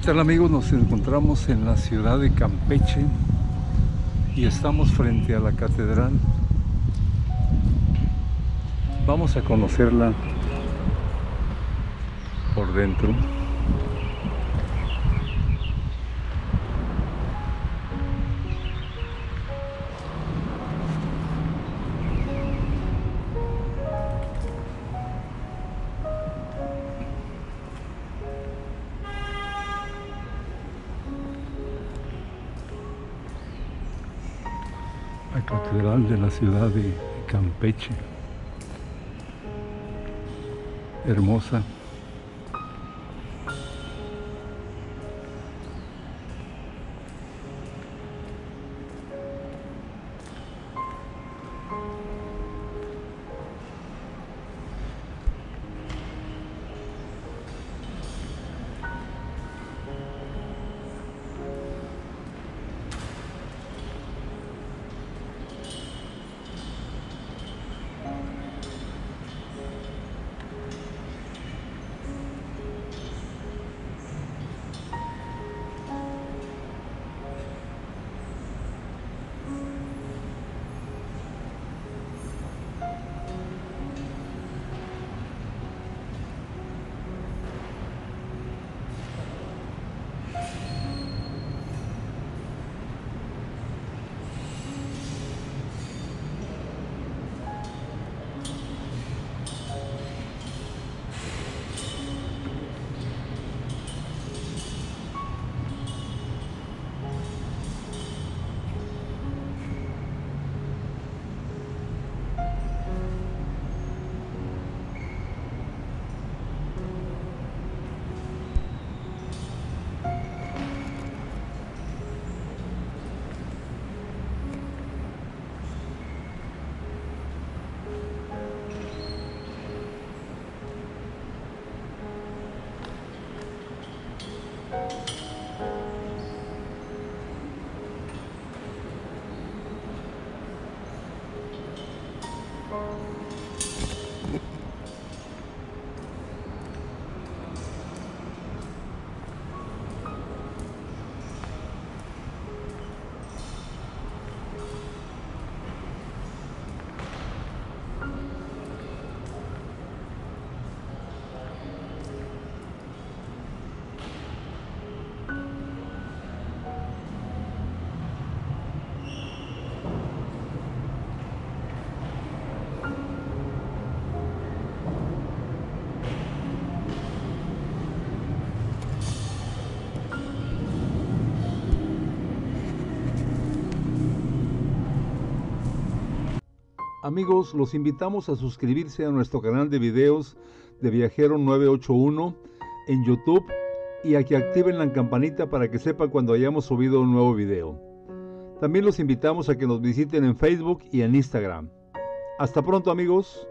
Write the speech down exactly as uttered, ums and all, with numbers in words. ¿Qué tal, amigos? Nos encontramos en la ciudad de Campeche y estamos frente a la catedral. Vamos a conocerla por dentro. La catedral de la ciudad de Campeche, hermosa. Amigos, los invitamos a suscribirse a nuestro canal de videos de Viajero nueve ocho uno en YouTube y a que activen la campanita para que sepan cuando hayamos subido un nuevo video. También los invitamos a que nos visiten en Facebook y en Instagram. Hasta pronto, amigos.